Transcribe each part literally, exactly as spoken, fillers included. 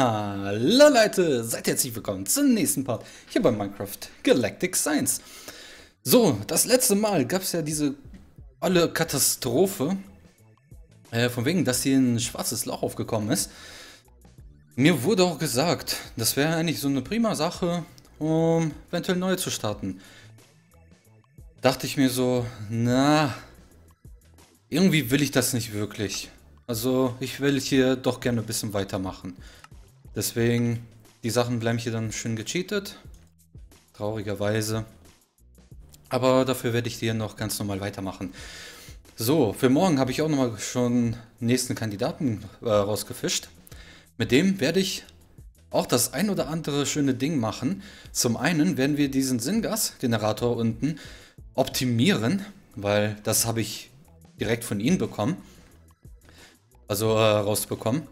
Hallo Leute, seid herzlich willkommen zum nächsten Part hier bei Minecraft Galactic Science. So, das letzte Mal gab es ja diese alle Katastrophe, äh, von wegen, dass hier ein schwarzes Loch aufgekommen ist. Mir wurde auch gesagt, das wäre eigentlich so eine prima Sache, um eventuell neu zu starten. Dachte ich mir so, na, irgendwie will ich das nicht wirklich. Also ich will hier doch gerne ein bisschen weitermachen. Deswegen, die Sachen bleiben hier dann schön gecheatet. Traurigerweise. Aber dafür werde ich hier noch ganz normal weitermachen. So, für morgen habe ich auch nochmal schon nächsten Kandidaten äh, rausgefischt. Mit dem werde ich auch das ein oder andere schöne Ding machen. Zum einen werden wir diesen Sinngas-Generator unten optimieren, weil das habe ich direkt von ihm bekommen. Also äh, rausbekommen,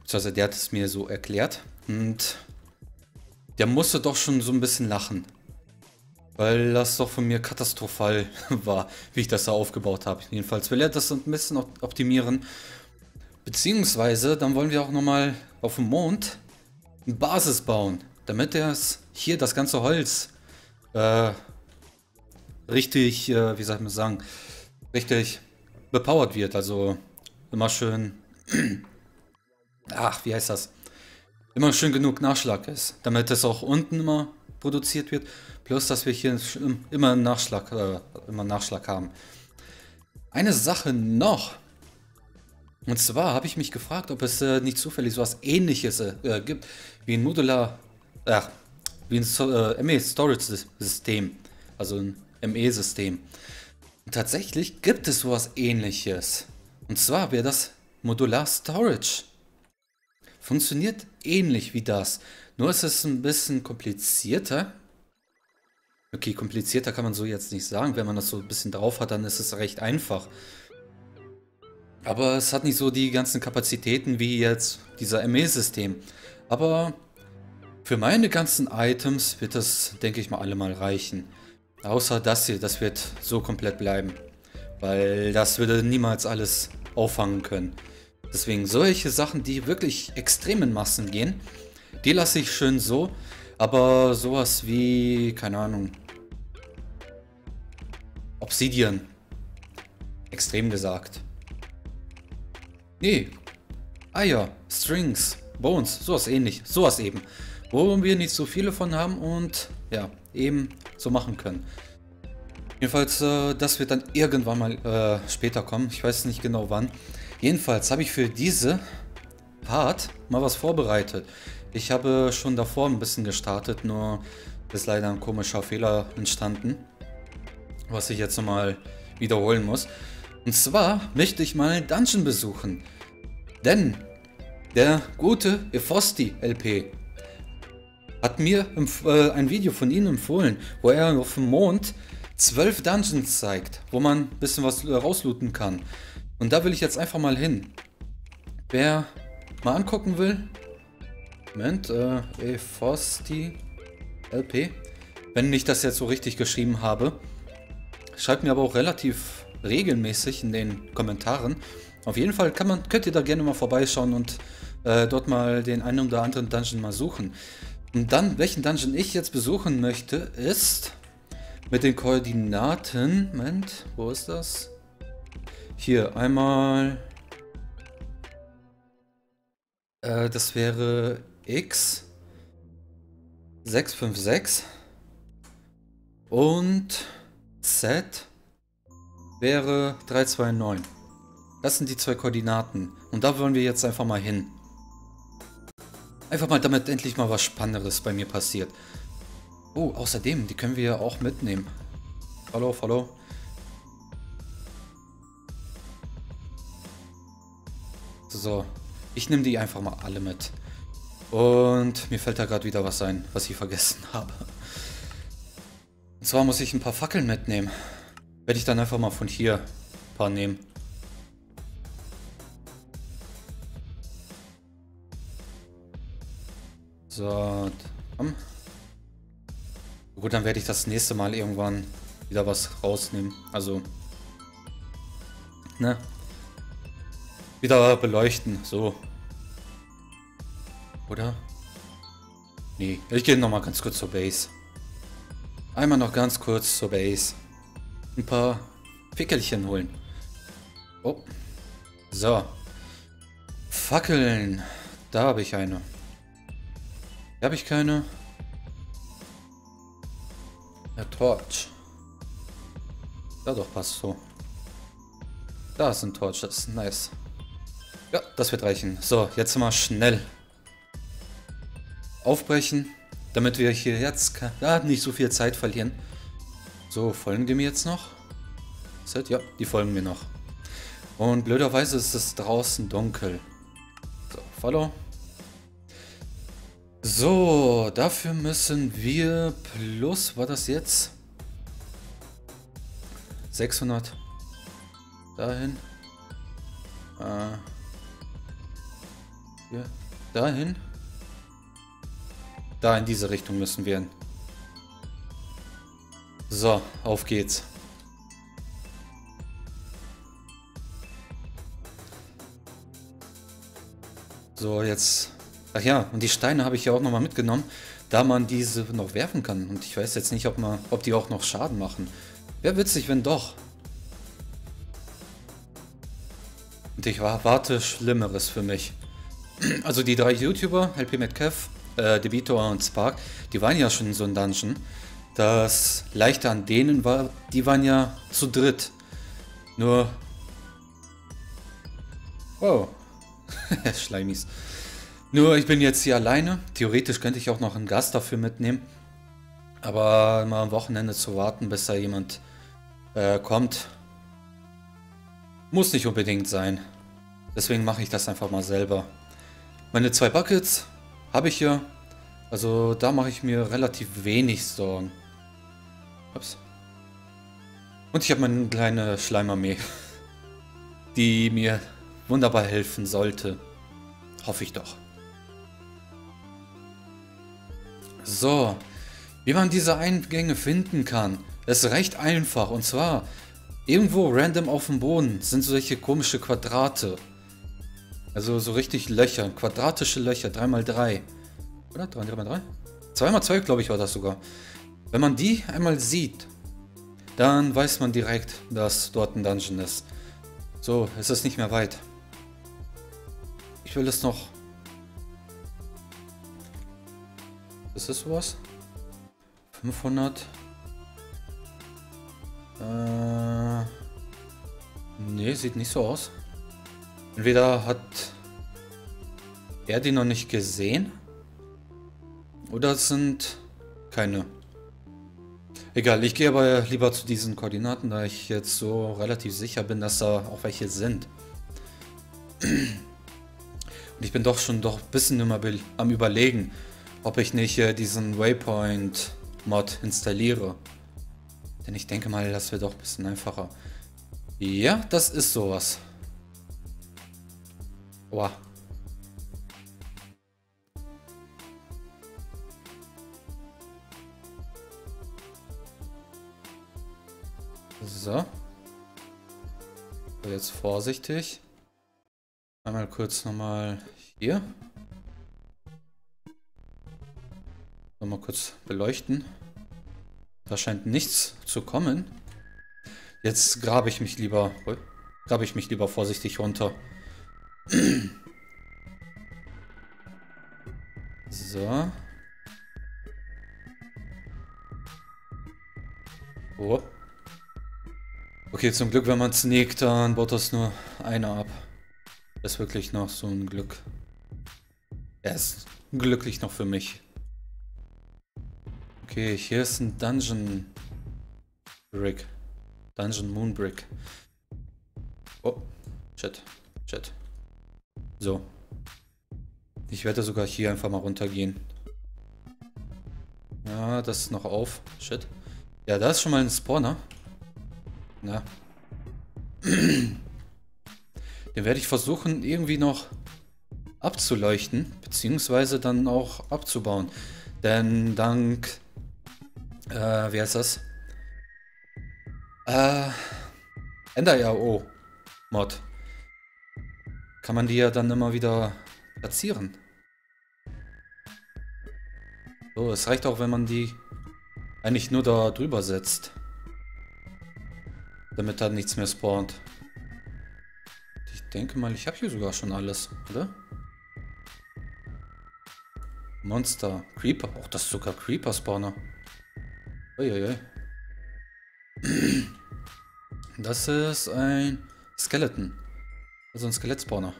beziehungsweise der hat es mir so erklärt und der musste doch schon so ein bisschen lachen, weil das doch von mir katastrophal war, wie ich das da aufgebaut habe. Jedenfalls will er das ein bisschen optimieren, beziehungsweise dann wollen wir auch nochmal auf dem Mond eine Basis bauen, damit er hier das ganze Holz äh, richtig, äh, wie soll ich mal sagen, richtig bepowert wird, also immer schön, ach, wie heißt das? Immer schön genug Nachschlag ist, damit es auch unten immer produziert wird. Plus, dass wir hier immer einen Nachschlag, äh, immer Nachschlag haben. Eine Sache noch. Und zwar habe ich mich gefragt, ob es äh, nicht zufällig sowas Ähnliches äh, gibt wie ein Modular, ach, wie ein so äh, M E-Storage-System, also ein M E-System. Tatsächlich gibt es sowas Ähnliches. Und zwar wäre das Modular Storage. Funktioniert ähnlich wie das. Nur ist es ein bisschen komplizierter. Okay, komplizierter kann man so jetzt nicht sagen. Wenn man das so ein bisschen drauf hat, dann ist es recht einfach. Aber es hat nicht so die ganzen Kapazitäten wie jetzt dieser M E-System. Aber für meine ganzen Items wird das, denke ich mal, alle mal reichen. Außer das hier, das wird so komplett bleiben. Weil das würde niemals alles auffangen können. Deswegen solche Sachen, die wirklich extrem in Massen gehen, die lasse ich schön so. Aber sowas wie, keine Ahnung, Obsidian. Extrem gesagt. Nee. Eier, Strings, Bones, sowas ähnlich. Sowas eben. Wo wir nicht so viele von haben und ja, eben so machen können. Jedenfalls, äh, das wird dann irgendwann mal äh, später kommen. Ich weiß nicht genau wann. Jedenfalls habe ich für diese Part mal was vorbereitet. Ich habe schon davor ein bisschen gestartet, nur ist leider ein komischer Fehler entstanden, was ich jetzt nochmal wiederholen muss. Und zwar möchte ich mal Dungeon besuchen. Denn der gute Efosti L P hat mir äh, ein Video von ihm empfohlen, wo er auf dem Mond zwölf Dungeons zeigt, wo man ein bisschen was rauslooten kann. Und da will ich jetzt einfach mal hin. Wer mal angucken will, Moment, äh, Efosti L P, wenn ich das jetzt so richtig geschrieben habe, schreibt mir aber auch relativ regelmäßig in den Kommentaren. Auf jeden Fall kann man, könnt ihr da gerne mal vorbeischauen und äh, dort mal den einen oder anderen Dungeon mal suchen. Und dann, welchen Dungeon ich jetzt besuchen möchte, ist mit den Koordinaten, Moment, wo ist das? Hier, einmal, äh, das wäre X sechs fünf sechs und Z wäre drei zwei neun. Das sind die zwei Koordinaten und da wollen wir jetzt einfach mal hin. Einfach mal, damit endlich mal was Spannendes bei mir passiert. Oh, außerdem, die können wir ja auch mitnehmen. Hallo, hallo. So, ich nehme die einfach mal alle mit. Und mir fällt da gerade wieder was ein, was ich vergessen habe. Und zwar muss ich ein paar Fackeln mitnehmen. Werde ich dann einfach mal von hier ein paar nehmen. So, komm. Gut, dann werde ich das nächste Mal irgendwann wieder was rausnehmen. Also, ne? Wieder beleuchten, so. oder? Nee, ich gehe nochmal ganz kurz zur Base. Einmal noch ganz kurz zur Base. Ein paar Pickelchen holen. Oh. So. Fackeln. Da habe ich eine. Da habe ich keine. Der Torch. Da doch, passt so. Da ist ein Torch, das ist nice. Ja, das wird reichen. So, jetzt mal schnell aufbrechen, damit wir hier jetzt ja, nicht so viel Zeit verlieren. So, folgen die mir jetzt noch? Ja, die folgen mir noch. Und blöderweise ist es draußen dunkel. So, follow. So, dafür müssen wir plus, war das jetzt? sechshundert. Dahin. Äh, hier. Dahin. Da in diese Richtung müssen wir hin. So, auf geht's. So, jetzt. Ach ja, und die Steine habe ich ja auch nochmal mitgenommen, da man diese noch werfen kann. Und ich weiß jetzt nicht, ob, man, ob die auch noch Schaden machen. Wäre witzig, wenn doch. Und ich warte Schlimmeres für mich. Also die drei YouTuber, L P Metcalf, äh, Debito und Spark, die waren ja schon in so einem Dungeon. Das Leichte an denen war, die waren ja zu dritt. Nur... Wow. Schleimis. Nur ich bin jetzt hier alleine. Theoretisch könnte ich auch noch einen Gast dafür mitnehmen. Aber mal am Wochenende zu warten, bis da jemand äh, kommt, muss nicht unbedingt sein. Deswegen mache ich das einfach mal selber. Meine zwei Buckets habe ich hier. Also da mache ich mir relativ wenig Sorgen. Ups. Und ich habe meine kleine Schleimarmee, die mir wunderbar helfen sollte. Hoffe ich doch. So. Wie man diese Eingänge finden kann, ist recht einfach. Und zwar, irgendwo random auf dem Boden sind solche komische Quadrate. Also so richtig Löcher, quadratische Löcher, drei mal drei. Oder? drei mal drei? zwei mal zwei, glaube ich, war das sogar. Wenn man die einmal sieht, dann weiß man direkt, dass dort ein Dungeon ist. So, es ist nicht mehr weit. Ich will es noch... Ist das sowas? fünfhundert? Äh... Ne, sieht nicht so aus. Entweder hat er die noch nicht gesehen. Oder es sind keine. Egal, ich gehe aber lieber zu diesen Koordinaten, da ich jetzt so relativ sicher bin, dass da auch welche sind. Und ich bin doch schon doch ein bisschen immer am Überlegen, ob ich nicht äh, diesen Waypoint-Mod installiere. Denn ich denke mal, das wird doch ein bisschen einfacher. Ja, das ist sowas. Wow. So. Jetzt vorsichtig. Einmal kurz nochmal hier. Nochmal kurz beleuchten. Da scheint nichts zu kommen. Jetzt grabe ich mich lieber. Oh, grabe ich mich lieber vorsichtig runter. So. Oh. Okay, zum Glück, wenn man sneakt, dann baut das nur einer ab. Das ist wirklich noch so ein Glück. Er ist glücklich noch für mich. Okay, hier ist ein Dungeon Brick. Dungeon Moon Brick. Oh, shit, shit. So. Ich werde sogar hier einfach mal runtergehen. Ja, das ist noch auf. Shit. Ja, da ist schon mal ein Spawner. Na. Den werde ich versuchen, irgendwie noch abzuleuchten, beziehungsweise dann auch abzubauen. Denn dank, äh, wie heißt das? Äh, Ender-I O-Mod. Kann man die ja dann immer wieder platzieren. So, es reicht auch, wenn man die eigentlich nur da drüber setzt. Damit da nichts mehr spawnt. Ich denke mal, ich habe hier sogar schon alles, oder? Monster, Creeper. Auch das ist sogar Creeper-Spawner. Uiuiui. Das ist ein Skeleton. Also ein Skelett-Spawner.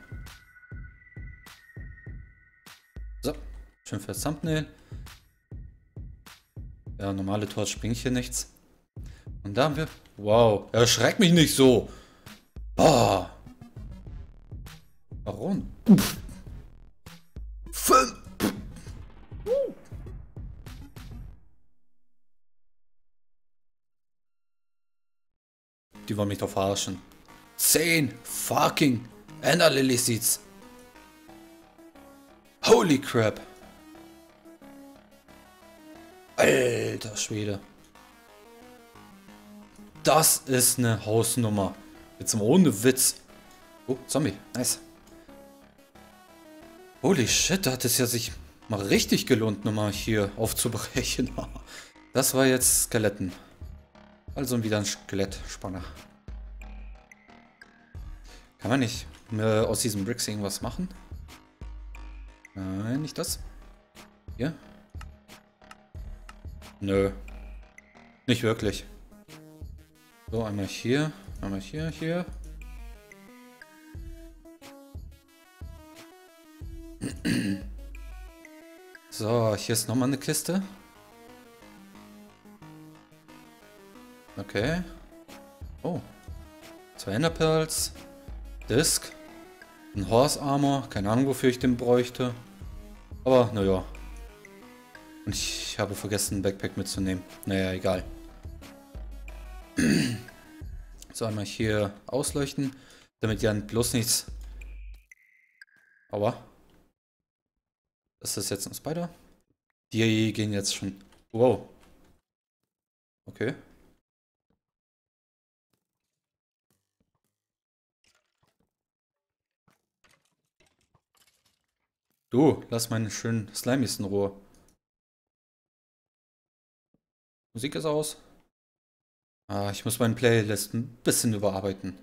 So, schön für das Thumbnail. Ja, normale Torch springt hier nichts. Und da haben wir... Wow, erschreck mich nicht so. Boah. Warum? Fünf. Die wollen mich doch verarschen. Zehn fucking Enderlily Seeds. Holy crap. Alter Schwede. Das ist eine Hausnummer. Jetzt mal ohne Witz. Oh, Zombie. Nice. Holy shit, da hat es ja sich mal richtig gelohnt, nochmal hier aufzubrechen. Das war jetzt Skeletten. Also wieder ein Skelettspanner. Kann man nicht mehr aus diesen Bricks irgendwas machen? Nein, nicht das. Hier? Nö. Nicht wirklich. So, einmal hier, einmal hier, hier. So, hier ist nochmal eine Kiste. Okay. Oh. Zwei Ender Pets. Disk. Ein Horse Armor. Keine Ahnung, wofür ich den bräuchte. Aber, naja. Und ich habe vergessen, einen Backpack mitzunehmen. Naja, egal. So, einmal hier ausleuchten, damit ja bloß nichts. Aua. Ist das jetzt ein Spider? Die gehen jetzt schon. Wow. Okay. Du, lass meine schönen Slimies in Ruhe. Musik ist aus. Ah, ich muss meine Playlist ein bisschen überarbeiten.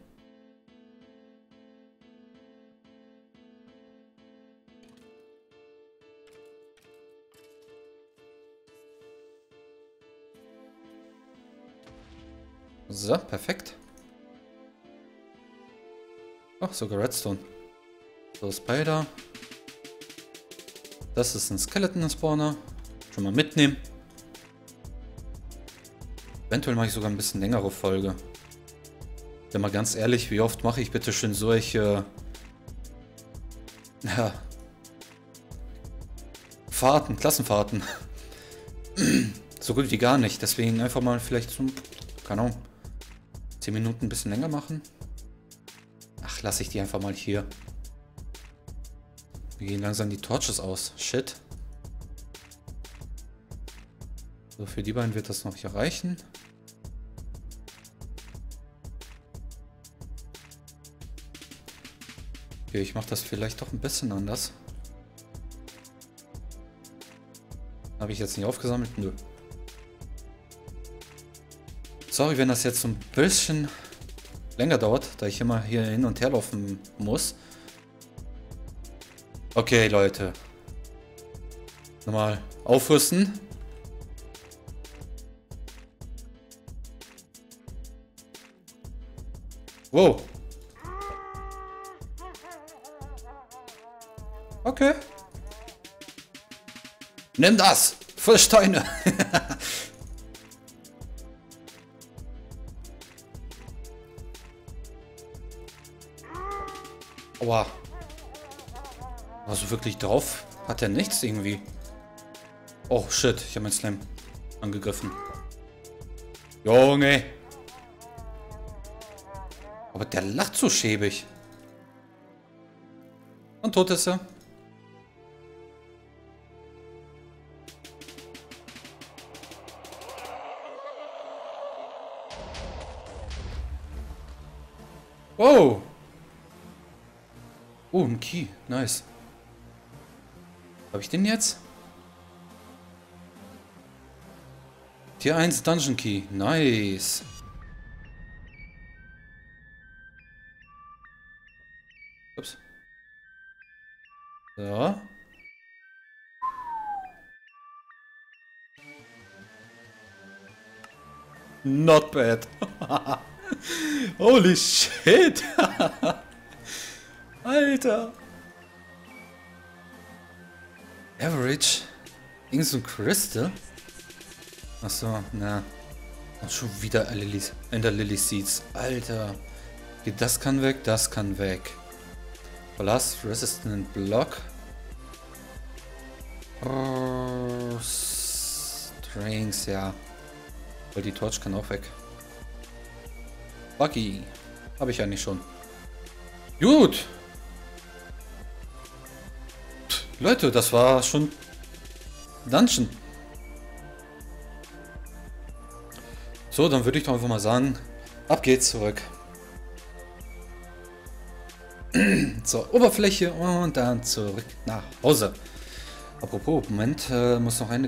So, perfekt. Ach, sogar Redstone. So, Spider. Das ist ein Skeleton-Spawner. Schon mal mitnehmen. Eventuell mache ich sogar ein bisschen längere Folge. Denn mal ganz ehrlich, wie oft mache ich bitte schön solche ja, Fahrten, Klassenfahrten? So gut wie gar nicht. Deswegen einfach mal vielleicht zum, keine Ahnung, zehn Minuten ein bisschen länger machen. Ach, lasse ich die einfach mal hier. Wir gehen langsam die Torches aus. Shit. So, für die beiden wird das noch hier reichen. Okay, ich mache das vielleicht doch ein bisschen anders. Habe ich jetzt nicht aufgesammelt? Nö. Sorry, wenn das jetzt so ein bisschen länger dauert, da ich immer hier hin und her laufen muss. Okay, Leute. Nochmal aufrüsten. Wow. Okay. Nimm das. Für Steine. Aua. Also wirklich drauf hat er nichts irgendwie. Oh shit. Ich habe meinen Slime angegriffen. Junge. Aber der lacht so schäbig. Und tot ist er. Wow. Oh, ein Key. Nice. Habe ich den jetzt? Tier eins Dungeon Key. Nice. Ups. So. Not bad. Holy shit. Alter. Average. Irgend so ein Crystal. Achso, na. Und schon wieder Lilies, Ender Lily Seeds. Alter. Okay, das kann weg, das kann weg. Blast Resistant Block. Oh, Strings, ja. Weil die Torch kann auch weg. Buggy. Habe ich eigentlich schon. Gut. Pff, Leute, das war schon Dungeon. So, dann würde ich doch einfach mal sagen, ab geht's zurück. Zur Oberfläche und dann zurück nach Hause. Apropos, Moment, äh, muss noch eine...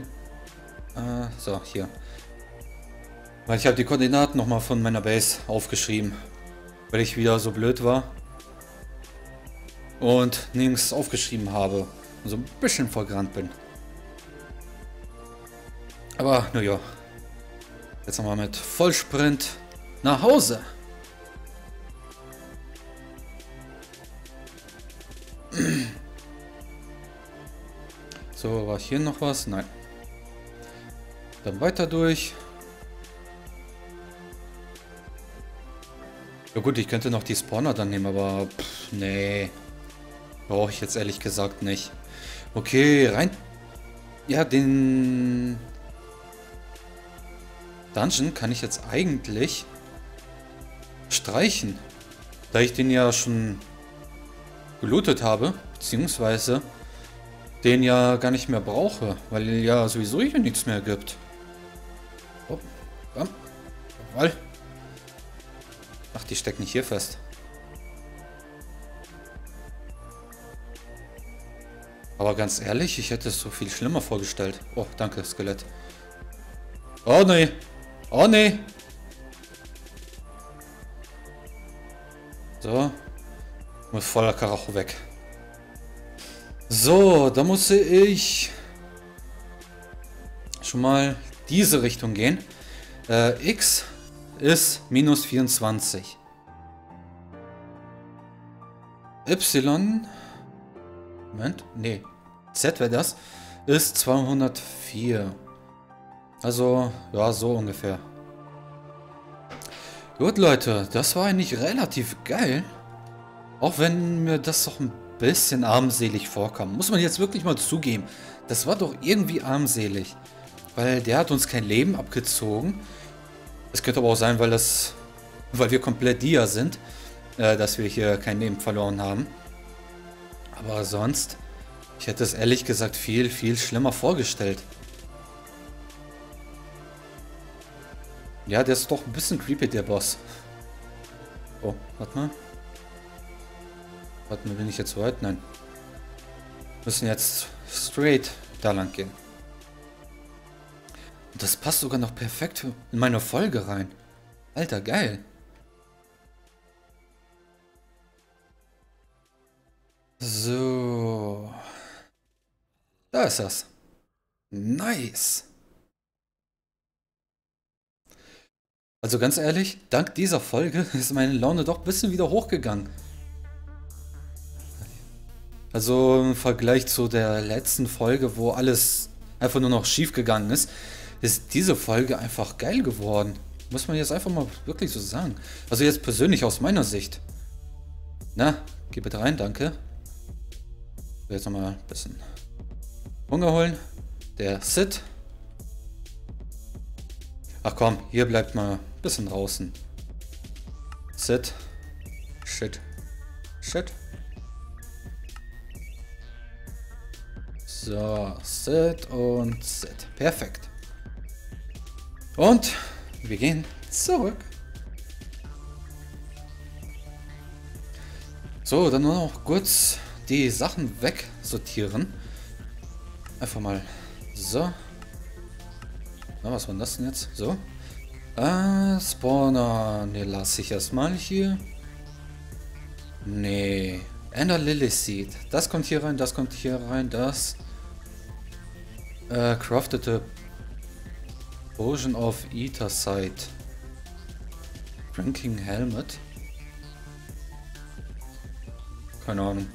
Äh, so, hier. Weil ich habe die Koordinaten nochmal von meiner Base aufgeschrieben. Weil ich wieder so blöd war. Und nirgends aufgeschrieben habe. Und so ein bisschen vergrannt bin. Aber, naja. Jetzt nochmal mit Vollsprint nach Hause. So, war hier noch was? Nein. Dann weiter durch. Ja gut, ich könnte noch die Spawner dann nehmen, aber pff, nee. Brauche ich jetzt ehrlich gesagt nicht. Okay, rein. Ja, den... Dungeon kann ich jetzt eigentlich streichen, da ich den ja schon gelootet habe, beziehungsweise den ja gar nicht mehr brauche, weil ja sowieso hier nichts mehr gibt. Oh, bam, jawohl. Ach, die steckt nicht hier fest. Aber ganz ehrlich, ich hätte es so viel schlimmer vorgestellt. Oh, danke, Skelett. Oh ne. Oh ne. So. Mit voller Karacho weg. So, da musste ich schon mal diese Richtung gehen. Äh, X ist minus vierundzwanzig. Y. Moment. Nee. Z wäre das. Ist zweihundertvier. Also, ja, so ungefähr. Gut, Leute, das war eigentlich relativ geil. Auch wenn mir das doch ein bisschen armselig vorkam. Muss man jetzt wirklich mal zugeben. Das war doch irgendwie armselig. Weil der hat uns kein Leben abgezogen. Es könnte aber auch sein, weil das, weil wir komplett Dia sind, äh, dass wir hier kein Leben verloren haben. Aber sonst, ich hätte es ehrlich gesagt viel, viel schlimmer vorgestellt. Ja, der ist doch ein bisschen creepy, der Boss. Oh, warte mal. Warte mal, bin ich jetzt weit? Nein. Wir müssen jetzt straight da lang gehen. Und das passt sogar noch perfekt in meine Folge rein. Alter, geil. So. Da ist das. Nice. Also ganz ehrlich, dank dieser Folge ist meine Laune doch ein bisschen wieder hochgegangen. Also im Vergleich zu der letzten Folge, wo alles einfach nur noch schief gegangen ist, ist diese Folge einfach geil geworden. Muss man jetzt einfach mal wirklich so sagen. Also jetzt persönlich aus meiner Sicht. Na, geh bitte rein, danke. So, jetzt nochmal ein bisschen Hunger holen. Der Sid. Ach komm, hier bleibt mal ein bisschen draußen. Sit. Shit. Shit. So, sit und sit. Perfekt. Und wir gehen zurück. So, dann nur noch kurz die Sachen wegsortieren. Einfach mal so. Na, was war das denn jetzt? So. Ah, Spawner. Ne, lasse ich erstmal hier. Nee. Enderlily Seed. Das kommt hier rein, das kommt hier rein, das. Äh, craftete Potion of Eater Sight. Drinking Helmet. Keine Ahnung.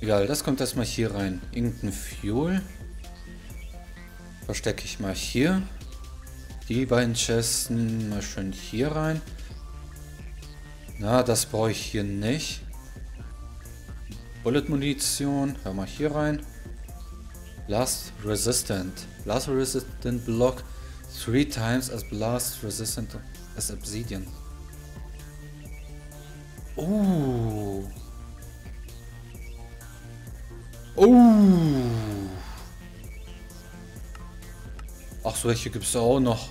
Egal, das kommt erstmal hier rein. Irgendein Fuel. Verstecke ich mal hier. Die beiden Chesten mal schön hier rein. Na, das brauche ich hier nicht. Bullet Munition, hör mal hier rein. Blast Resistant. Blast Resistant Block. Three times as Blast Resistant as Obsidian. Oh. Oh. Ach so, welche gibt es auch noch.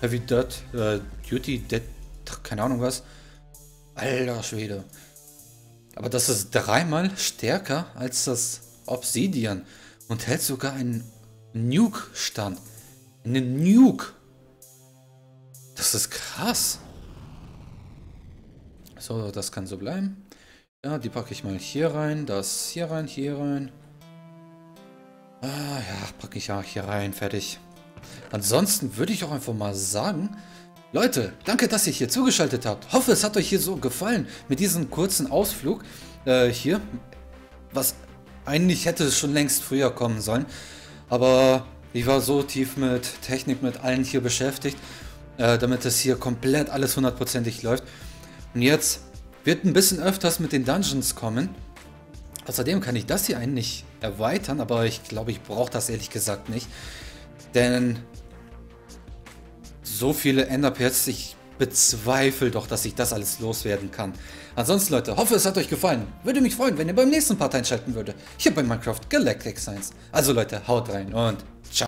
Heavy Dead, äh, Duty, Dead, keine Ahnung was. Alter Schwede. Aber das ist dreimal stärker als das Obsidian. Und hält sogar einen Nuke stand. Einen Nuke. Das ist krass. So, das kann so bleiben. Ja, die packe ich mal hier rein. Das hier rein, hier rein. Ah ja, packe ich auch hier rein. Fertig. Ansonsten würde ich auch einfach mal sagen, Leute, danke, dass ihr hier zugeschaltet habt. Hoffe, es hat euch hier so gefallen mit diesem kurzen Ausflug äh, hier, was eigentlich hätte es schon längst früher kommen sollen, aber ich war so tief mit Technik, mit allen hier beschäftigt, äh, damit es hier komplett alles hundertprozentig läuft. Und jetzt wird ein bisschen öfters mit den Dungeons kommen. Außerdem kann ich das hier eigentlich erweitern, aber ich glaube, ich brauche das ehrlich gesagt nicht. Denn so viele Ender Pets, ich bezweifle doch, dass ich das alles loswerden kann. Ansonsten Leute, hoffe es hat euch gefallen. Würde mich freuen, wenn ihr beim nächsten Part einschalten würdet. Hier bei Minecraft Galactic Science. Also Leute, haut rein und ciao.